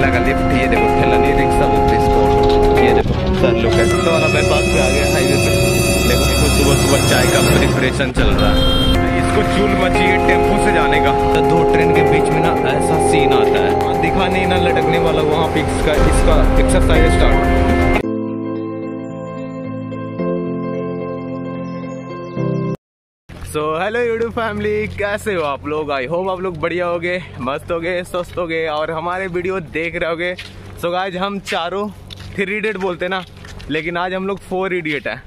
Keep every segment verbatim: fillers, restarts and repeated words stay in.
ठेला का लिफ्ट, ये देखो ठेला नहीं रिक्शा बोलते इसको। ये देखो सर लोग बाईपास पे आ गया हाईवे पे। देखो सुबह सुबह चाय का प्रिपरेशन चल रहा है। इसको चूल मची है टेम्पो से जाने का। दो ट्रेन के बीच में ना ऐसा सीन आता है, दिखा नहीं ना लटकने वाला वहाँ पे। इसका इसका exercise start. So hello YouTube family, कैसे हो आप लोग? आई होप आप लोग बढ़िया होगे, मस्त होगे, स्वस्थ होगे और हमारे वीडियो देख रहे होगे। सो so, गाइज हम चारों थ्री इडियट बोलते ना, लेकिन आज हम लोग फोर इडियट हैं।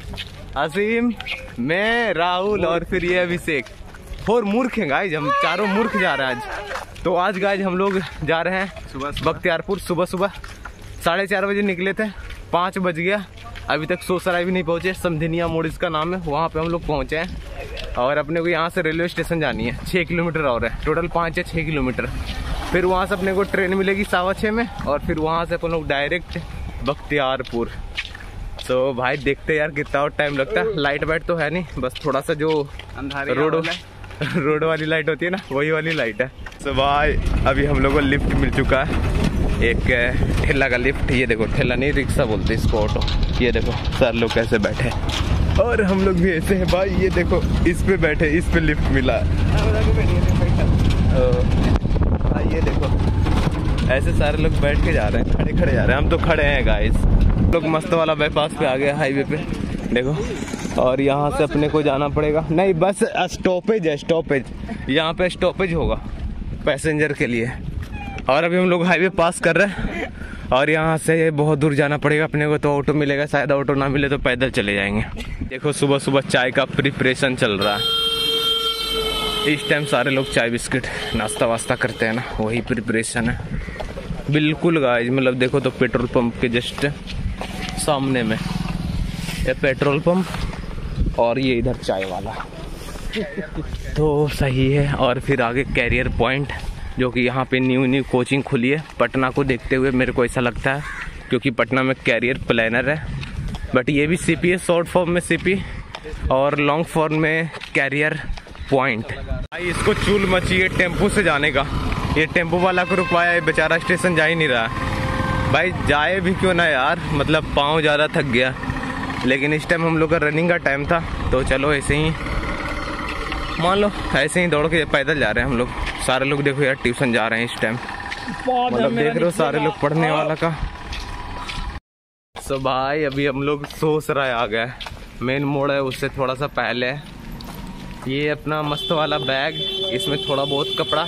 असीम, मैं, राहुल और फिर ये अभिषेक। फोर मूर्ख हैं गाइज, हम चारों मूर्ख जा रहे हैं आज। तो आज गाइज हम लोग जा रहे हैं सुबह बख्तियारपुर। सुबह सुबह साढ़े चार बजे निकले थे, पाँच बज गया, अभी तक सोसराय भी नहीं पहुँचे। समधिनिया मोड़ इसका नाम है, वहाँ पे हम लोग पहुँचे हैं। और अपने को यहाँ से रेलवे स्टेशन जानी है, छः किलोमीटर और है, टोटल पाँच या छः किलोमीटर। फिर वहाँ से अपने को ट्रेन मिलेगी सवा छः में और फिर वहाँ से अपन लोग डायरेक्ट बख्तियारपुर। तो so, भाई देखते यार कितना और टाइम लगता है। लाइट वाइट तो है नहीं, बस थोड़ा सा जो रोड रोड वाली लाइट होती है ना, वही वाली लाइट है। सो so, भाई अभी हम लोग को लिफ्ट मिल चुका है, एक ठेला का लिफ्ट। ये देखो ठेला नहीं रिक्शा बोलते इसको, ऑटो। ये देखो सर लोग कैसे बैठे और हम लोग भी ऐसे हैं भाई। ये देखो इस पे बैठे, इस पे लिफ्ट मिला भाई। ये देखो ऐसे सारे लोग बैठ के जा रहे हैं, खड़े खड़े जा रहे हैं। हम तो खड़े हैं गाइस। लोग मस्त वाला बाईपास पे आ गया हाईवे पे, देखो। और यहाँ से अपने को जाना पड़ेगा, नहीं बस स्टॉपेज है, स्टॉपेज यहाँ पे स्टॉपेज होगा पैसेंजर के लिए। और अभी हम लोग हाईवे पास कर रहे हैं और यहाँ से बहुत दूर जाना पड़ेगा अपने को। तो ऑटो मिलेगा शायद, ऑटो ना मिले तो पैदल चले जाएंगे। देखो सुबह सुबह चाय का प्रिपरेशन चल रहा है। इस टाइम सारे लोग चाय बिस्किट नाश्ता वास्ता करते हैं ना, वही प्रिपरेशन है बिल्कुल गाइस। मतलब देखो तो पेट्रोल पंप के जस्ट सामने में ये पेट्रोल पंप और ये इधर चाय वाला तो सही है। और फिर आगे कैरियर पॉइंट, जो कि यहाँ पे न्यू न्यू कोचिंग खुली है पटना को देखते हुए, मेरे को ऐसा लगता है क्योंकि पटना में कैरियर प्लानर है। बट ये भी सीपी है, शॉर्ट फॉर्म में सीपी और लॉन्ग फॉर्म में कैरियर पॉइंट। भाई इसको चूल मची है टेम्पो से जाने का। ये टेम्पो वाला को रुकवाया है बेचारा, स्टेशन जा ही नहीं रहा है भाई। जाए भी क्यों ना यार, मतलब पाँव ज़्यादा थक गया। लेकिन इस टाइम हम लोग का रनिंग का टाइम था, तो चलो ऐसे ही मान लो, ऐसे ही दौड़ के पैदल जा रहे हैं हम लोग। सारे लोग देखो यार ट्यूशन जा रहे हैं इस टाइम, मतलब देख रहे हो सारे लोग पढ़ने वाला का। सो भाई अभी हम लोग सोसराय आ गए, मेन मोड़ है उससे थोड़ा सा पहले। ये अपना मस्त वाला बैग, इसमें थोड़ा बहुत कपड़ा,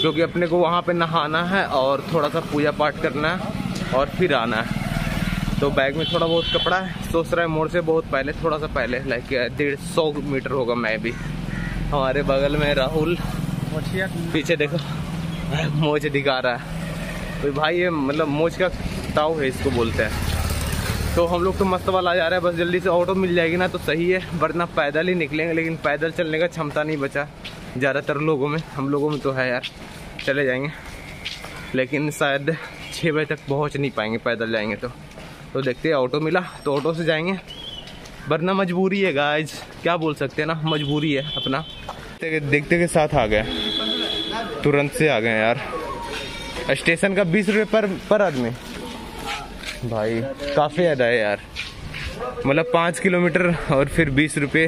क्योंकि अपने को वहाँ पे नहाना है और थोड़ा सा पूजा पाठ करना है और फिर आना है। तो बैग में थोड़ा बहुत कपड़ा है। सोसराय मोड़ से बहुत पहले, थोड़ा सा पहले, लाइक डेढ़ सौ मीटर होगा मैं भी। हमारे बगल में राहुल पीछे देखो मोच दिखा रहा है। तो भाई ये मतलब मोच का ताव है, इसको बोलते हैं। तो हम लोग तो मस्त वाला जा रहा है, बस जल्दी से ऑटो मिल जाएगी ना तो सही है, वरना पैदल ही निकलेंगे। लेकिन पैदल चलने का क्षमता नहीं बचा ज़्यादातर लोगों में, हम लोगों में तो है यार, चले जाएंगे। लेकिन शायद छः बजे तक पहुंच नहीं पाएंगे, पैदल जाएंगे तो। तो देखते हैं ऑटो मिला तो ऑटो से जाएंगे, वरना मजबूरी है गाइज, क्या बोल सकते हैं ना, मजबूरी है अपना। देखते के साथ आ गए, तुरंत से आ गए यार। स्टेशन का बीस रुपये पर पर आदमी भाई काफ़ी अदा है यार, मतलब पाँच किलोमीटर और फिर बीस रुपये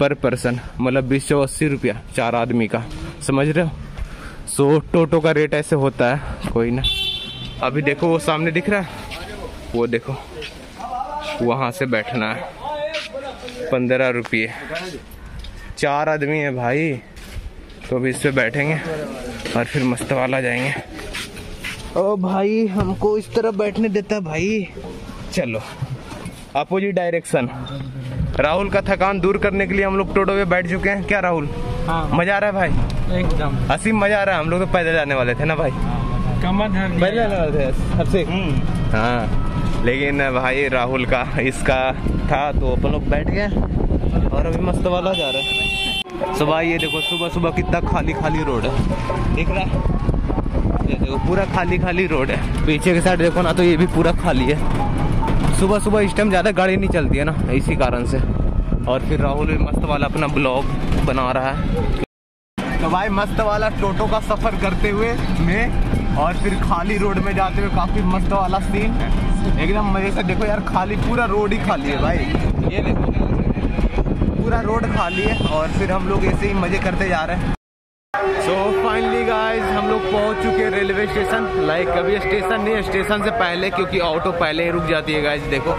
पर पर्सन, मतलब बीस सौ अस्सी रुपया चार आदमी का, समझ रहे हो। सो so, टोटो का रेट ऐसे होता है, कोई ना। अभी देखो वो सामने दिख रहा है, वो देखो वहाँ से बैठना है, पंद्रह रुपये, चार आदमी है भाई। तो अभी इस पर बैठेंगे और फिर मस्त वाला जाएंगे। ओ भाई हमको इस तरफ बैठने देता भाई, चलो अपोजिट डायरेक्शन। राहुल का थकान दूर करने के लिए हम लोग टोटो पे बैठ चुके हैं। क्या राहुल? हाँ। मजा आ रहा है भाई एकदम, असीम मजा आ रहा है। हम लोग तो पैदल जाने वाले थे ना भाई, कमर पैदल जाने वाले थे सबसे। हाँ लेकिन भाई राहुल का इसका था तो अपन लोग बैठ गए और अभी मस्त वाला जा रहा है। सुबह ये देखो सुबह सुबह कितना खाली खाली रोड है, दिख रहा है? ये देखो पूरा खाली खाली रोड है। पीछे के साइड देखो ना तो ये भी पूरा खाली है। सुबह सुबह इस टाइम ज़्यादा गाड़ी नहीं चलती है ना, इसी कारण से। और फिर राहुल भी मस्त वाला अपना ब्लॉग बना रहा है। तो भाई मस्त वाला टोटो का सफ़र करते हुए मैं और फिर खाली रोड में जाते हुए काफी मस्त वाला सीन है एकदम मजे से। देखो यार खाली पूरा रोड ही खाली है भाई, ये देखो पूरा रोड खाली है और फिर हम लोग ऐसे ही मजे करते जा रहे हैं। सो फाइनली गाइज हम लोग पहुंच चुके हैं रेलवे स्टेशन, लाइक अभी स्टेशन नहीं स्टेशन से पहले, क्योंकि ऑटो पहले ही रुक जाती है गाइज। देखो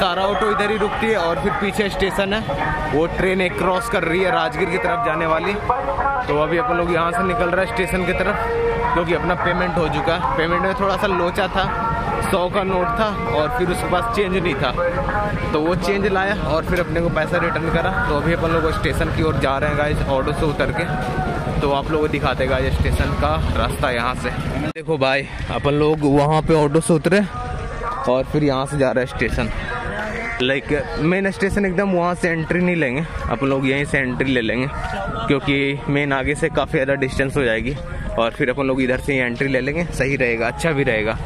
सारा ऑटो इधर ही रुकती है और फिर पीछे स्टेशन है, वो ट्रेन एक क्रॉस कर रही है राजगीर की तरफ जाने वाली। तो अभी अपन लोग यहाँ से निकल रहा है स्टेशन की तरफ, क्योंकि अपना पेमेंट हो चुका है। पेमेंट में थोड़ा सा लोचा था, सौ का नोट था और फिर उसके पास चेंज नहीं था, तो वो चेंज लाया और फिर अपने को पैसा रिटर्न करा। तो अभी अपन लोग स्टेशन की ओर जा रहे हैं गाइस ऑटो से उतर के, तो आप लोगों को दिखाते गाइस स्टेशन का रास्ता यहाँ से। देखो भाई अपन लोग वहाँ पर ऑटो से उतरे और फिर यहाँ से जा रहे हैं स्टेशन, लाइक मेन स्टेशन एकदम। वहाँ से एंट्री नहीं लेंगे अपन लोग, यहीं से एंट्री ले लेंगे, क्योंकि मेन आगे से काफ़ी ज़्यादा डिस्टेंस हो जाएगी और फिर अपन लोग इधर से ही एंट्री ले लेंगे। सही रहेगा, अच्छा भी रहेगा।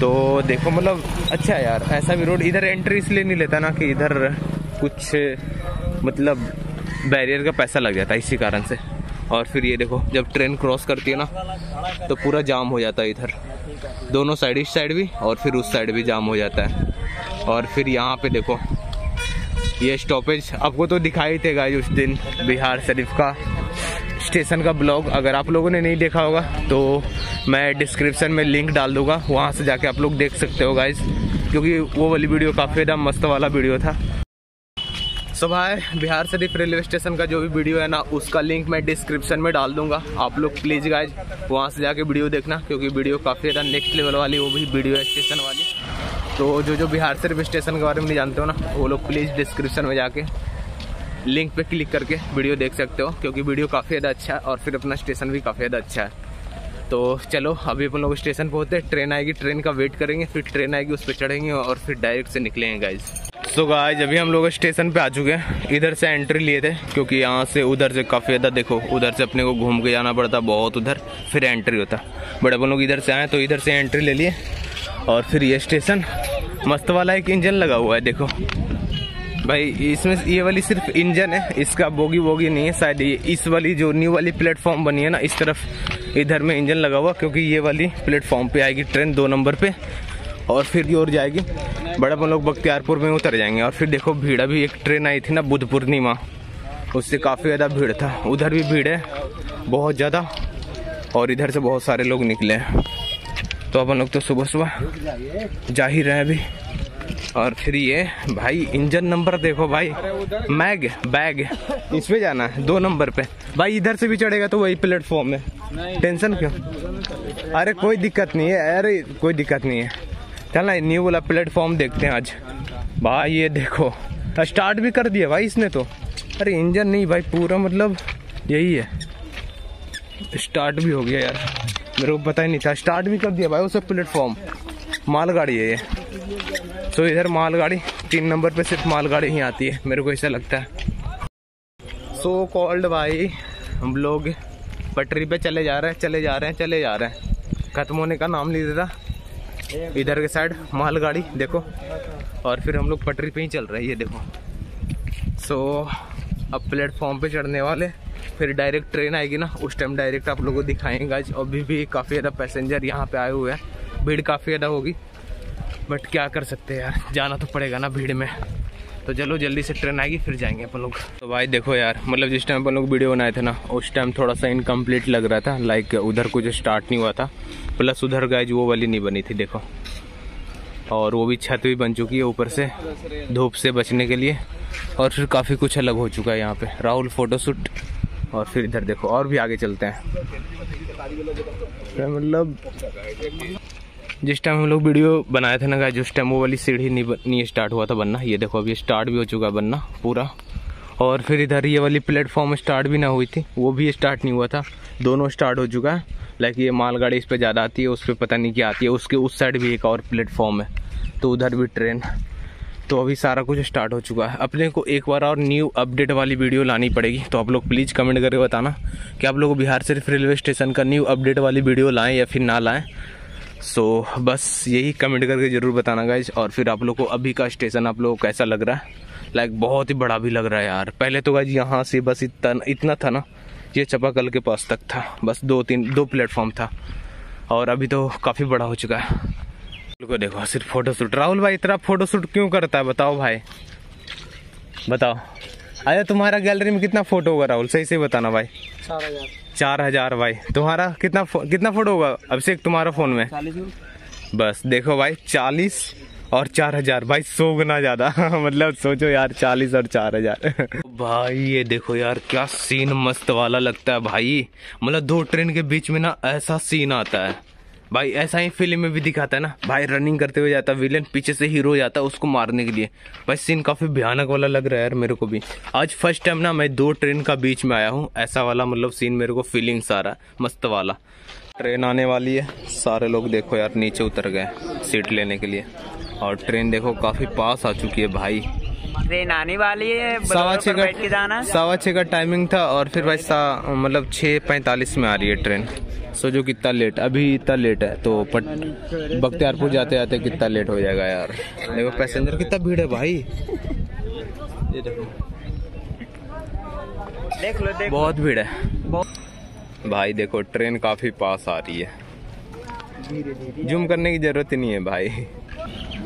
तो देखो मतलब अच्छा है यार ऐसा भी रोड। इधर एंट्री इसलिए नहीं लेता ना कि इधर कुछ मतलब बैरियर का पैसा लग जाता है, इसी कारण से। और फिर ये देखो जब ट्रेन क्रॉस करती है ना तो पूरा जाम हो जाता है इधर दोनों साइड, इस साइड भी और फिर उस साइड भी जाम हो जाता है। और फिर यहाँ पे देखो ये स्टॉपेज आपको तो दिखाई देगा उस दिन बिहार शरीफ का स्टेशन का ब्लॉग, अगर आप लोगों ने नहीं देखा होगा तो मैं डिस्क्रिप्शन में लिंक डाल दूंगा, वहाँ से जाके आप लोग देख सकते हो गाइज, क्योंकि वो वाली वीडियो काफ़ी ज़्यादा मस्त वाला वीडियो था। सो भाई बिहार शरीफ रेलवे स्टेशन का जो भी वीडियो है ना उसका लिंक मैं डिस्क्रिप्शन में डाल दूंगा, आप लोग प्लीज़ गाइज वहाँ से जाके वीडियो देखना, क्योंकि वीडियो काफ़ी ज़्यादा नेक्स्ट लेवल वाली वो भी वीडियो है स्टेशन वाली। तो जो जो बिहार शरीफ स्टेशन के बारे में नहीं जानते हो ना वो लोग प्लीज़ डिस्क्रिप्शन में जाके लिंक पे क्लिक करके वीडियो देख सकते हो, क्योंकि वीडियो काफ़ी ज़्यादा अच्छा है और फिर अपना स्टेशन भी काफ़ी ज़्यादा अच्छा है। तो चलो अभी अपन लोग स्टेशन पहुँचते हैं, ट्रेन आएगी, ट्रेन का वेट करेंगे, फिर ट्रेन आएगी उस पर चढ़ेंगे और फिर डायरेक्ट से निकलेंगे गाइज। सो गाइज अभी हम लोग स्टेशन पर आ चुके हैं, इधर से एंट्री लिए थे क्योंकि यहाँ से उधर से काफ़ी ज़्यादा देखो उधर से अपने को घूम के जाना पड़ता बहुत, उधर फिर एंट्री होता, बट अपन लोग इधर से आएँ तो इधर से एंट्री ले लिए। और फिर ये स्टेशन मस्त वाला एक इंजन लगा हुआ है, देखो भाई इसमें ये वाली सिर्फ इंजन है, इसका बोगी बोगी नहीं है शायद। ये इस वाली जो न्यू वाली प्लेटफॉर्म बनी है ना इस तरफ इधर में इंजन लगा हुआ, क्योंकि ये वाली प्लेटफॉर्म पे आएगी ट्रेन दो नंबर पे और फिर की ओर जाएगी। बड़ा अपन लोग बख्तियारपुर में उतर जाएंगे। और फिर देखो भीड़, अभी एक ट्रेन आई थी ना बुद्ध पूर्णिमा, उससे काफ़ी ज़्यादा भीड़ था, उधर भी भीड़ है बहुत ज़्यादा और इधर से बहुत सारे लोग निकले हैं। तो अपन लोग तो सुबह सुबह जा ही रहे अभी। और फिर ये भाई इंजन नंबर देखो भाई, मैग बैग इसमें जाना है दो नंबर पे भाई, इधर से भी चढ़ेगा तो वही प्लेटफॉर्म है, टेंशन क्यों? अरे कोई दिक्कत नहीं है, अरे कोई दिक्कत नहीं है, चलना न्यू वाला प्लेटफॉर्म देखते हैं आज। भाई ये देखो स्टार्ट भी कर दिया भाई इसने तो, अरे इंजन नहीं भाई पूरा मतलब यही है, स्टार्ट भी हो गया यार, मेरे को पता ही नहीं था, स्टार्ट भी कर दिया भाई उसे। प्लेटफॉर्म मालगाड़ी है ये, तो इधर मालगाड़ी तीन नंबर पे सिर्फ मालगाड़ी ही आती है मेरे को ऐसा लगता है। सो कॉल्ड भाई हम लोग पटरी पे चले जा रहे हैं चले जा रहे हैं चले जा रहे हैं, खत्म होने का नाम नहीं देता। इधर के साइड मालगाड़ी देखो और फिर हम लोग पटरी पे ही चल रहे हैं, ये देखो। सो अब प्लेटफॉर्म पे चढ़ने वाले, फिर डायरेक्ट ट्रेन आएगी ना उस टाइम डायरेक्ट आप लोगों को दिखाएंगे। आज अभी भी काफ़ी ज़्यादा पैसेंजर यहाँ पे आए हुए हैं, भीड़ काफ़ी ज़्यादा होगी बट क्या कर सकते हैं यार, जाना तो पड़ेगा ना भीड़ में। तो चलो जल्दी से ट्रेन आएगी फिर जाएंगे अपन लोग। तो भाई देखो यार मतलब जिस टाइम अपन लोग वीडियो बनाए थे ना उस टाइम थोड़ा सा इनकम्प्लीट लग रहा था, लाइक उधर कुछ स्टार्ट नहीं हुआ था, प्लस उधर गाइज वो वाली नहीं बनी थी देखो, और वो भी छत भी बन चुकी है ऊपर से धूप से बचने के लिए। और फिर काफ़ी कुछ अलग हो चुका है यहाँ पे, राहुल फोटोशूट। और फिर इधर देखो और भी आगे चलते हैं, मतलब जिस टाइम हम लोग वीडियो बनाए थे ना गाइस उस टाइम वो वाली सीढ़ी नहीं, नहीं स्टार्ट हुआ था बनना। ये देखो अभी स्टार्ट भी हो चुका है बनना पूरा, और फिर इधर ये वाली प्लेटफॉर्म स्टार्ट भी ना हुई थी, वो भी स्टार्ट नहीं हुआ था, दोनों स्टार्ट हो चुका है। लाइक ये मालगाड़ी इस पर ज़्यादा आती है, उस पर पता नहीं क्या आती है, उसके उस साइड भी एक और प्लेटफॉर्म है तो उधर भी ट्रेन। तो अभी सारा कुछ स्टार्ट हो चुका है, अपने को एक बार और न्यू अपडेट वाली वीडियो लानी पड़ेगी। तो आप लोग प्लीज़ कमेंट करके बताना कि आप लोग बिहार शरीफ रेलवे स्टेशन का न्यू अपडेट वाली वीडियो लाएं या फिर ना लाएं। सो बस यही कमेंट करके ज़रूर बताना गाइज। और फिर आप लोग को अभी का स्टेशन आप लोग को कैसा लग रहा है, लाइक बहुत ही बड़ा भी लग रहा है यार। पहले तो गाइज यहाँ से बस इतना इतना था ना, ये चपाकल के पास तक था, बस दो तीन दो प्लेटफॉर्म था। और अभी तो काफ़ी बड़ा हो चुका है। को देखो सिर्फ फोटोशूट। राहुल भाई इतना फोटोशूट क्यों करता है बताओ भाई, बताओ। अरे तुम्हारा गैलरी में कितना फोटो होगा राहुल, सही से बताना भाई। चार हजार चार हजार भाई तुम्हारा कितना फो, कितना फोटो होगा अभिषेक तुम्हारा फोन में? बस देखो भाई चालीस और चार हजार भाई सौ गुना ज्यादा मतलब सोचो यार चालीस और चार हजार भाई ये देखो यार क्या सीन मस्त वाला लगता है भाई। मतलब दो ट्रेन के बीच में ना ऐसा सीन आता है भाई, ऐसा ही फिल्म में भी दिखाता है ना भाई। रनिंग करते हुए जाता विलेन, पीछे से हीरो जाता उसको मारने के लिए। भाई सीन काफी भयानक वाला लग रहा है यार मेरे को भी। आज फर्स्ट टाइम ना मैं दो ट्रेन का बीच में आया हूँ, ऐसा वाला मतलब सीन मेरे को फीलिंग्स आ रहा है मस्त वाला। ट्रेन आने वाली है, सारे लोग देखो यार नीचे उतर गए सीट लेने के लिए, और ट्रेन देखो काफी पास आ चुकी है भाई। ट्रेन आने वाली है, सवा छः का सवा छः का टाइमिंग था और फिर भाई सा मतलब छः पैंतालीस में आ रही है ट्रेन। सोचो कितना लेट, अभी इतना लेट है तो पट बख्तियारपुर जाते जाते कितना लेट हो जाएगा यार। देखो पैसेंजर कितना भीड़ है भाई, ये देखो देख लो, देख बहुत भीड़ है भाई। देखो ट्रेन काफी पास आ रही है, जूम करने की जरूरत ही नहीं है भाई।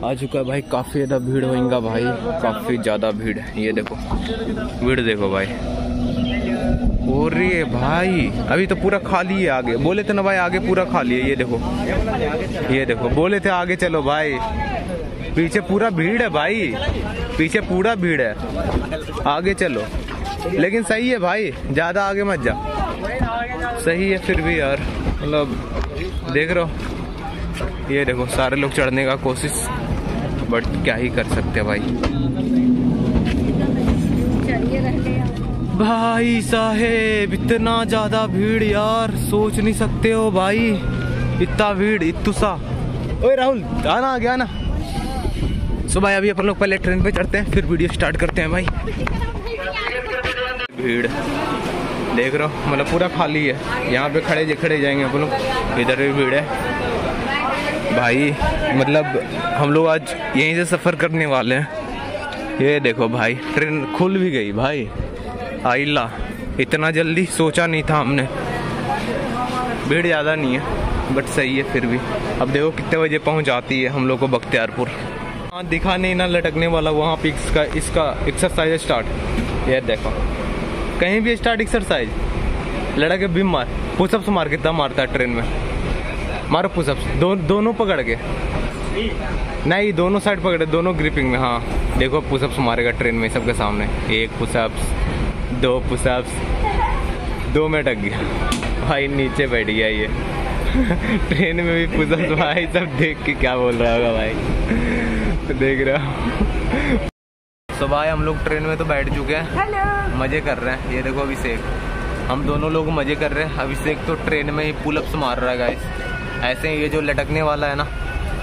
आ चुका है भाई, काफी ज्यादा भीड़ होगा भाई, काफी ज्यादा भीड़ है। ये देखो भीड़ देखो भाई हो रही है भाई। अभी तो पूरा खाली है, आगे बोले थे ना भाई आगे पूरा खाली है। ये देखो ये देखो बोले थे आगे चलो भाई, पीछे पूरा भीड़ है भाई, पीछे पूरा भीड़ है। आगे चलो लेकिन सही है भाई, ज्यादा आगे मत जा, सही है फिर भी यार। मतलब देख रहे हो ये देखो सारे लोग चढ़ने का कोशिश, बट क्या ही कर सकते भाई। भाई साहेब इतना ज्यादा भीड़ यार सोच नहीं सकते हो भाई, इतना भीड़ इतुसा। ओए राहुल आना आ गया ना। सो भाई अभी अपन लोग पहले ट्रेन पे चढ़ते हैं फिर वीडियो स्टार्ट करते हैं भाई। भीड़ देख रहे हो मतलब पूरा खाली है, यहाँ पे खड़े खड़े जाएंगे अपन लोग, इधर भी भीड़ है भाई। मतलब हम लोग आज यहीं से सफ़र करने वाले हैं। ये देखो भाई ट्रेन खुल भी गई भाई, आइला इतना जल्दी सोचा नहीं था हमने। भीड़ ज़्यादा नहीं है बट सही है फिर भी। अब देखो कितने बजे पहुंचाती है हम लोग को बख्तियारपुर। हाँ दिखा नहीं ना लटकने वाला वहाँ पे इसका इसका एक्सरसाइज स्टार्ट। ये देखो कहीं भी स्टार्ट एक्सरसाइज, लड़क बीम मार पुशअप्स मार, कितना मारता है ट्रेन में, मारो पुशअप्स दो, दोनों पकड़ के, नहीं दोनों साइड पकड़े, दोनों ग्रिपिंग में। हाँ देखो पुशअप्स मारेगा ट्रेन में सबके सामने, एक पुशअप्स दो पुशअप्स, दो में टक गया भाई नीचे बैठ गया ये ट्रेन में भी पुशअप्स भाई, सब देख के क्या बोल रहा होगा भाई देख रहा तो भाई हम लोग ट्रेन में तो बैठ चुके हैं, मज़े कर रहे हैं। ये देखो अभिषेक, हम दोनों लोग मज़े कर रहे हैं। अभिषेक तो ट्रेन में ही पुलअप्स मार रहा है गाइस, ऐसे ये जो लटकने वाला है ना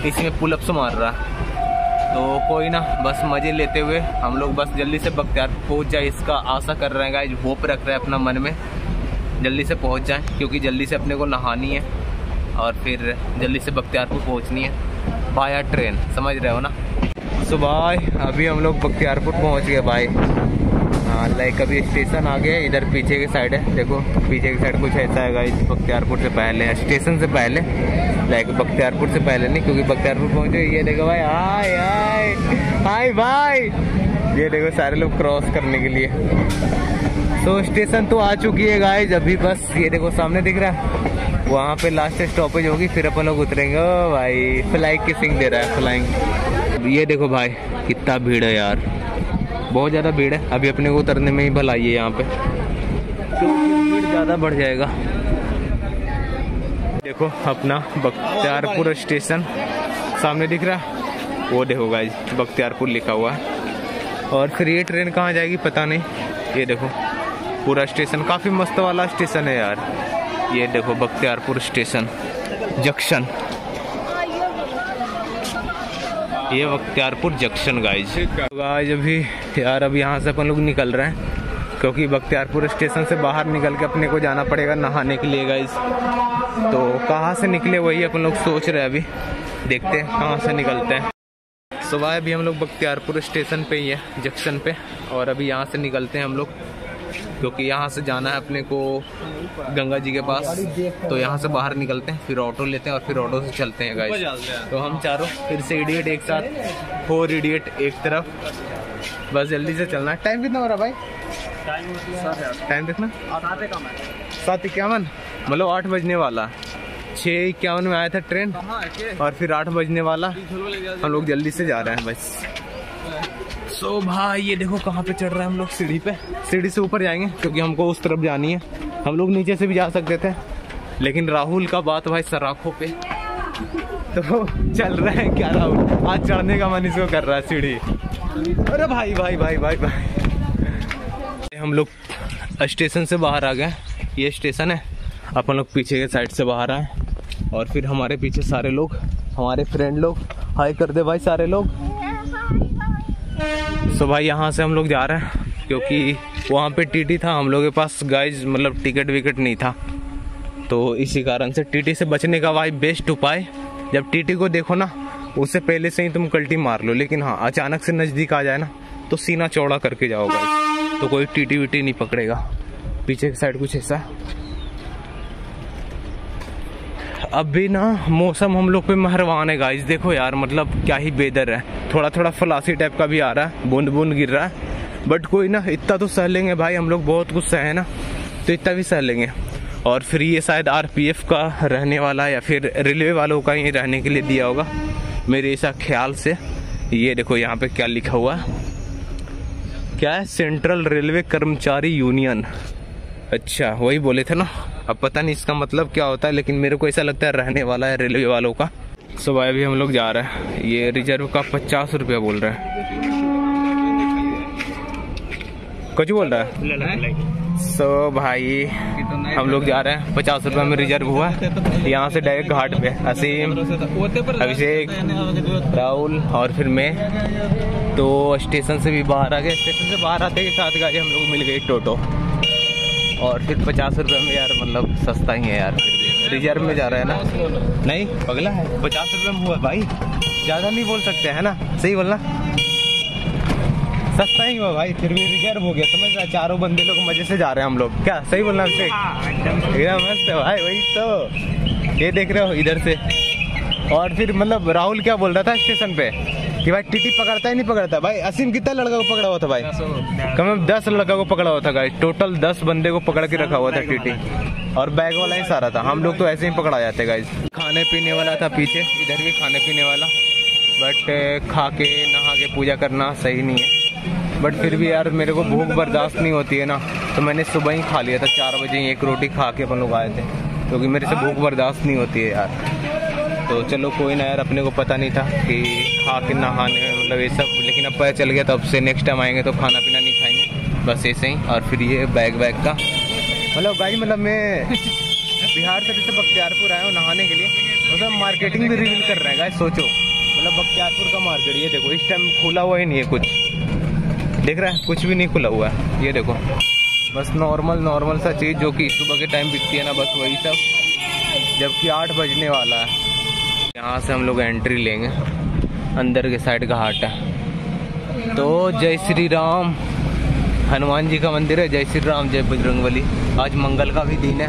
इसमें पुलअप्स मार रहा है। तो कोई ना बस मज़े लेते हुए हम लोग बस जल्दी से बख्तियारपुर पहुंच जाए, इसका आशा कर रहे हैं गाइस, होप रख रहे हैं अपना मन में जल्दी से पहुंच जाए, क्योंकि जल्दी से अपने को नहानी है और फिर जल्दी से बख्तियारपुर पहुंचनी है बाया ट्रेन, समझ रहे हो ना। सो भाई अभी हम लोग बख्तियारपुर पहुँच गए भाई। हाँ लाइक अभी स्टेशन आ गया, इधर पीछे की साइड है, देखो पीछे की साइड कुछ ऐसा है गाइस। बख्तियारपुर से पहले स्टेशन से पहले, लाइक बख्तियारपुर से पहले नहीं क्योंकि बख्तियारपुर पहुँचे। ये देखो भाई हाय हाय हाय भाई, ये देखो सारे लोग क्रॉस करने के लिए। तो स्टेशन तो आ चुकी है गाइस, अभी बस ये देखो सामने दिख रहा है वहाँ पे लास्ट स्टॉपेज होगी, फिर अपन लोग उतरेंगे। ओ भाई फ्लाइंग किसिंग दे रहा है, फ्लाइंग। ये देखो भाई कितना भीड़ है यार, बहुत ज़्यादा भीड़ है। अभी अपने को उतरने में ही भलाई है यहाँ पे, तो भीड़ ज़्यादा बढ़ जाएगा। देखो अपना बख्तियारपुर स्टेशन सामने दिख रहा है, वो देखो गाइस बख्तियारपुर लिखा हुआ है। और फिर ये ट्रेन कहाँ जाएगी पता नहीं। ये देखो पूरा स्टेशन काफ़ी मस्त वाला स्टेशन है यार। ये देखो बख्तियारपुर स्टेशन जंक्शन, ये बख्तियारपुर जंक्शन गाइज। गाइज अभी यार अब यहाँ से अपन लोग निकल रहे हैं, क्योंकि बख्तियारपुर स्टेशन से बाहर निकल के अपने को जाना पड़ेगा नहाने के लिए गाइज। तो कहाँ से निकले वही अपन लोग सोच रहे हैं, अभी देखते हैं कहाँ से निकलते हैं। सुबह अभी हम लोग बख्तियारपुर स्टेशन पे ही है जंक्शन पे, और अभी यहाँ से निकलते हैं हम लोग क्योंकि यहाँ से जाना है अपने को गंगा जी के पास। तो यहाँ से बाहर निकलते हैं, फिर ऑटो लेते हैं और फिर ऑटो से चलते हैं गाइस। तो हम चारों फिर से इडियट एक साथ, फोर इडियट एक तरफ। बस जल्दी से चलना है। टाइम कितना हो रहा भाई? टाइम देखना, सात इक्यावन, मतलब आठ बजने वाला। छः इक्यावन में आया था ट्रेन और फिर आठ बजने वाला। हम लोग जल्दी से जा रहे हैं बस। सो भाई ये देखो कहाँ पे चढ़ रहे हैं हम लोग, सीढ़ी पे। सीढ़ी से ऊपर जाएंगे क्योंकि हमको उस तरफ जानी है। हम लोग नीचे से भी जा सकते थे लेकिन राहुल का बात भाई सराखों पे, तो चल रहे हैं। क्या राहुल आज चढ़ने का मन इसको कर रहा है सीढ़ी। अरे भाई भाई भाई भाई भाई हम लोग स्टेशन से बाहर आ गए। ये स्टेशन है, अपन लोग पीछे के साइड से बाहर आए और फिर हमारे पीछे सारे लोग, हमारे फ्रेंड लोग। हाय कर दे भाई सारे लोग। सो भाई यहाँ से हम लोग जा रहे हैं क्योंकि वहाँ पे टीटी था। हम लोग के पास गाइज मतलब टिकट विकट नहीं था, तो इसी कारण से टीटी से बचने का भाई बेस्ट उपाय, जब टीटी को देखो ना उससे पहले से ही तुम कल्टी मार लो। लेकिन हाँ अचानक से नज़दीक आ जाए ना तो सीना चौड़ा करके जाओ गाइज, तो कोई टीटी वीटी नहीं पकड़ेगा। पीछे के साइड कुछ ऐसा। अभी ना मौसम हम लोग पे मेहरबान है गाइस। देखो यार मतलब क्या ही वेदर है। थोड़ा थोड़ा फलासी टाइप का भी आ रहा है, बूंद बूंद गिर रहा है, बट कोई ना, इतना तो सह लेंगे भाई। हम लोग बहुत कुछ सहे ना, तो इतना भी सह लेंगे। और फिर ये शायद आरपीएफ का रहने वाला या फिर रेलवे वालों का ही रहने के लिए दिया होगा मेरे ऐसा ख्याल से। ये देखो यहाँ पर क्या लिखा हुआ है, क्या है, सेंट्रल रेलवे कर्मचारी यूनियन। अच्छा वही बोले थे ना। अब पता नहीं इसका मतलब क्या होता है, लेकिन मेरे को ऐसा लगता है रहने वाला है रेलवे वालों का। सो भाई अभी हम लोग जा रहे हैं। ये रिजर्व का पचास रुपया बोल रहा है, कुछ बोल रहा है। सो भाई हम लोग जा रहे हैं, पचास रुपया में रिजर्व हुआ है। यहाँ से डायरेक्ट घाट पे। असीम, अभिषेक, राहुल और फिर मैं तो स्टेशन से भी बाहर आ गए। स्टेशन से बाहर आते के साथ गाड़ी हम लोग मिल गई टोटो, और फिर पचास रुपये में यार मतलब सस्ता ही है यार। रिजर्व में जा रहा है ना, नहीं पगला है। पचास रुपये में हुआ भाई, ज़्यादा नहीं बोल सकते है ना, सही बोलना। सस्ता ही हुआ भाई, फिर भी रिजर्व हो गया, समझ रहा। चारों बंदे लोग मजे से जा रहे हैं हम लोग, क्या सही बोलना आपसे। एकदम मस्त है भाई, वही तो। ये देख रहे हो इधर से। और फिर मतलब राहुल क्या बोल रहा था स्टेशन पे कि भाई टीटी पकड़ता ही नहीं पकड़ता भाई। असीम कितना लड़का को पकड़ा हुआ था भाई? कम से कम दस लड़का को पकड़ा हुआ था गाइस। टोटल दस बंदे को पकड़ के रखा हुआ था टीटी, और बैग वाला ही सारा था। हम लोग तो ऐसे ही पकड़ा जाते गाइस। खाने पीने वाला था पीछे, इधर भी खाने पीने वाला, बट खा के नहा के पूजा करना सही नहीं है। बट फिर भी यार मेरे को भूख बर्दाश्त नहीं होती है ना, तो मैंने सुबह ही खा लिया था। चार बजे एक रोटी खा के अपन लोग आए थे, क्योंकि मेरे से भूख बर्दाश्त नहीं होती है यार। तो चलो कोई ना यार, अपने को पता नहीं था कि खा के नहाने में मतलब ये सब, लेकिन अब पता चल गया। तो अब से नेक्स्ट टाइम आएंगे तो खाना पीना नहीं खाएंगे, बस ऐसे ही। और फिर ये बैग बैग का मतलब भाई, मतलब मैं बिहार से जैसे बख्तियारपुर आया हूँ नहाने के लिए, मतलब तो मार्केटिंग भी रिवील कर रहे हैं गाइस। सोचो मतलब बख्तियारपुर का मार्केट, ये देखो इस टाइम खुला हुआ ही नहीं है कुछ। देख रहा है कुछ भी नहीं खुला हुआ है। ये देखो बस नॉर्मल नॉर्मल सा चीज़ जो कि सुबह के टाइम बिकती है ना, बस वही सब। जबकि आठ बजने वाला है। यहाँ से हम लोग एंट्री लेंगे, अंदर के साइड घाट है। तो जय श्री राम, हनुमान जी का मंदिर है। जय श्री राम जय बजरंगबली। आज मंगल का भी दिन है।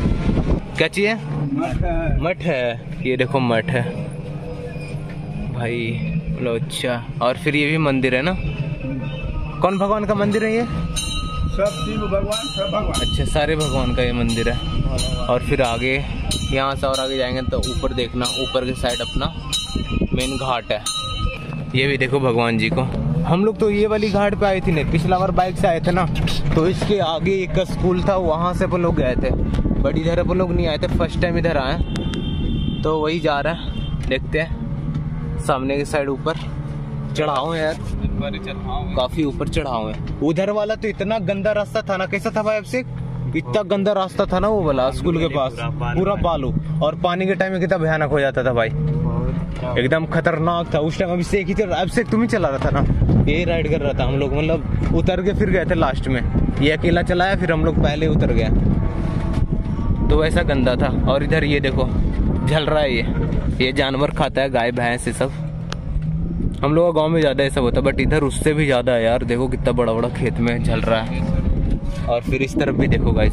क्या चीज़ है? मठ है। ये देखो मठ है भाई, बोलो अच्छा। और फिर ये भी मंदिर है ना, कौन भगवान का मंदिर है ये? सब शिव भगवान, सब भगवान। अच्छा सारे भगवान का ये मंदिर है। और फिर आगे यहाँ से और आगे जाएंगे तो ऊपर देखना, ऊपर के साइड अपना मेन घाट है। ये भी देखो भगवान जी को। हम लोग तो ये वाली घाट पे आए थे ना पिछला बार, बाइक से आए थे ना। तो इसके आगे एक स्कूल था, वहाँ से अपन लोग गए थे, बट इधर अपन लोग नहीं आए थे। फर्स्ट टाइम इधर आए, तो वही जा रहा है। देखते हैं सामने के साइड ऊपर चढ़ाओ यार, काफ़ी ऊपर चढ़ाओ है। उधर वाला तो इतना गंदा रास्ता था ना, कैसा था भाई अभिषेक? इतना गंदा रास्ता था ना वो वाला स्कूल के पास, पूरा बालू। और पानी के टाइम में कितना भयानक हो जाता था भाई, एकदम खतरनाक था उस टाइम। अभिषेक ही अभिषेक तुम ही चला रहा था ना, यही राइड कर रहा था हम लोग। मतलब उतर के फिर गए थे लास्ट में, ये अकेला चलाया, फिर हम लोग पहले उतर गए। तो वैसा गंदा था। और इधर ये देखो झल रहा है, ये ये जानवर खाता है, गाय भैंस ये सब। हम लोग का गाँव में ज्यादा ऐसा होता, बट इधर उससे भी ज्यादा है यार। देखो कितना बड़ा बड़ा खेत में झल रहा है। और फिर इस तरफ भी देखो गाइस,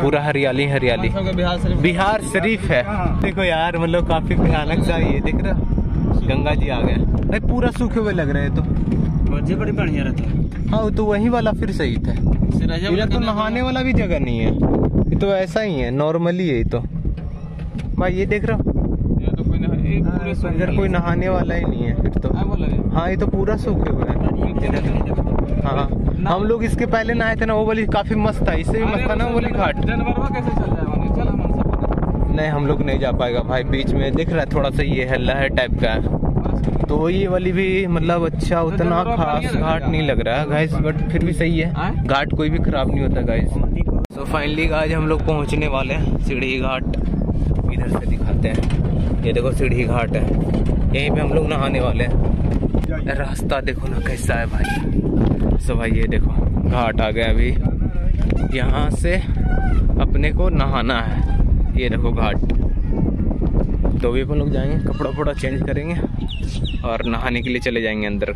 पूरा हरियाली हरियाली। बिहार शरीफ है। देखो यार मतलब काफी भयानक सा ये दिख रहा, गंगा जी आ गया भाई, पूरा सूखे हुए लग रहे हैं। तो बड़ी बढ़िया रहता है। हाँ तो वही वाला फिर सही था, इधर तो नहाने वाला भी जगह नहीं है, ये तो ऐसा ही है नॉर्मली है। तो भाई ये देख रहा हूँ इधर कोई नहाने वाला ही नहीं है फिर तो। हाँ ये तो पूरा सूखे हुए है। हाँ हम लोग इसके पहले नहाए थे ना, वो वाली काफी मस्त था, इससे भी मस्त था ना वो वाली घाट। कैसे चल चल हम नहीं हम लोग नहीं जा पाएगा भाई, बीच में दिख रहा है थोड़ा सा ये हल्ला है टाइप का है। तो ये वाली भी मतलब अच्छा उतना खास घाट नहीं लग रहा है गाइस, बट फिर भी सही है, घाट कोई भी खराब नहीं होता गाइस। तो फाइनली आज हम लोग पहुँचने वाले हैं सीढ़ी घाट, इधर से दिखाते हैं। ये देखो सीढ़ी घाट है, यहीं पे हम लोग नहाने वाले हैं। रास्ता देखो ना कैसा है भाई। सो भाई ये देखो घाट आ गया, अभी यहाँ से अपने को नहाना है। ये देखो घाट, तो भी अपन लोग जाएंगे कपड़ा वपड़ा चेंज करेंगे और नहाने के लिए चले जाएंगे अंदर।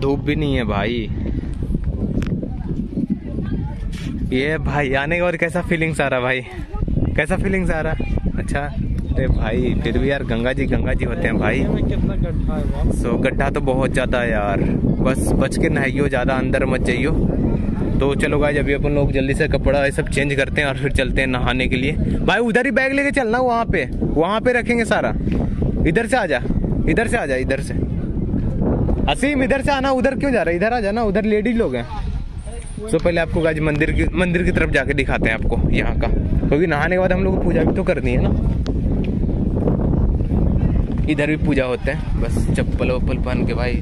धूप भी नहीं है भाई। ये भाई आने के बाद कैसा फीलिंग्स आ रहा भाई, कैसा फीलिंग्स आ रहा। अच्छा अरे भाई फिर भी यार गंगा जी गंगा जी होते हैं भाई। कितना गड्ढा है। सो गड्ढा तो बहुत ज़्यादा यार, बस बच के नहाइयो, ज़्यादा अंदर मत जाइयो। तो चलो गाइस अभी अपन लोग जल्दी से कपड़ा ये सब चेंज करते हैं और फिर चलते हैं नहाने के लिए। भाई उधर ही बैग लेके चलना, वहाँ पे वहाँ पे रखेंगे सारा। इधर से आ जा, इधर से आ जा, इधर से असीम, इधर से आना। उधर क्यों जा रहा है, इधर आ जाना, उधर लेडीज लोग हैं। सो पहले आपको गाइस मंदिर की मंदिर की तरफ जाके दिखाते हैं आपको यहाँ का, क्योंकि नहाने के बाद हम लोग को पूजा भी तो करनी है ना। इधर भी पूजा होते हैं, बस चप्पल वप्पल पहन के भाई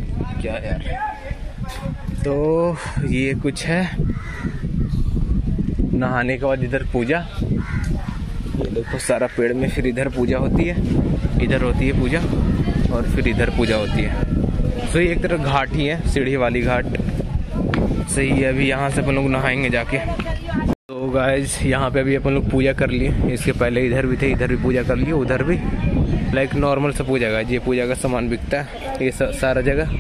क्या यार। तो ये कुछ है नहाने के बाद इधर पूजा, ये देखो सारा पेड़ में। फिर इधर पूजा होती है, इधर होती है पूजा और फिर इधर पूजा होती है। सो ये एक तरफ घाट ही है, सीढ़ी वाली घाट सही है। अभी यहाँ से अपन लोग नहाएंगे जाके। तो गाइस यहाँ पे अभी अपन लोग पूजा कर लिए, इसके पहले इधर भी थे, इधर भी पूजा कर लिए, उधर भी लाइक नॉर्मल से पूजा का। ये पूजा का सामान बिकता है ये सारा जगह।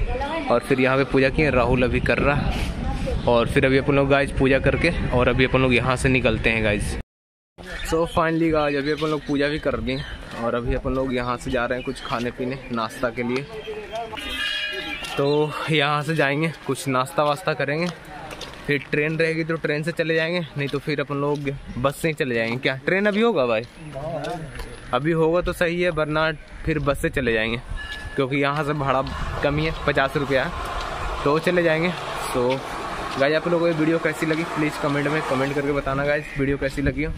और फिर यहाँ पे पूजा की है, राहुल अभी कर रहा। और फिर अभी अपन लोग गाइस पूजा करके और अभी अपन लोग यहाँ से निकलते हैं गाइस। सो फाइनली गाइस अभी अपन लोग पूजा भी कर दी और अभी अपन लोग यहाँ से जा रहे हैं कुछ खाने पीने नाश्ता के लिए। तो यहाँ से जाएंगे कुछ नाश्ता वास्ता करेंगे, फिर ट्रेन रहेगी तो ट्रेन से चले जाएँगे, नहीं तो फिर अपन लोग बस से ही चले जाएँगे। क्या ट्रेन अभी होगा भाई, अभी होगा तो सही है, वरना फिर बस से चले जाएंगे क्योंकि यहाँ से भाड़ा कम ही है, पचास रुपया है, तो चले जाएंगे। सो गाइस आप लोगों को ये वीडियो कैसी लगी प्लीज़ कमेंट में कमेंट करके बताना गाइस वीडियो कैसी लगी हो।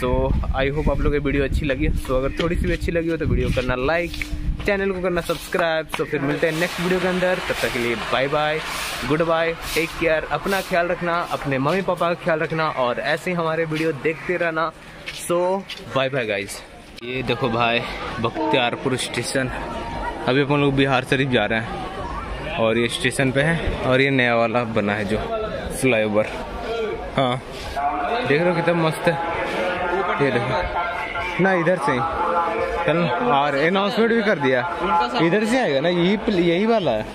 सो आई होप आप लोगों को ये वीडियो अच्छी लगी। सो so, अगर थोड़ी सी भी अच्छी लगी हो तो वीडियो करना लाइक, चैनल को करना सब्सक्राइब। सो so, फिर मिलते हैं नेक्स्ट वीडियो के अंदर, तब तक के लिए bye bye, good bye, take care, अपना ख्याल रखना, अपने मम्मी पापा का ख्याल रखना और ऐसे ही हमारे वीडियो देखते रहना। So bye bye guys. ये देखो भाई बख्तियारपुर स्टेशन, अभी अपन लोग बिहार शरीफ जा रहे हैं और ये स्टेशन पे है और ये नया वाला बना है जो फ्लाईओवर। हाँ देख रहे हो कितना मस्त है। ये देखो ना इधर से ही चल, और अनाउंसमेंट भी कर दिया इधर से आएगा ना, यही यही वाला है।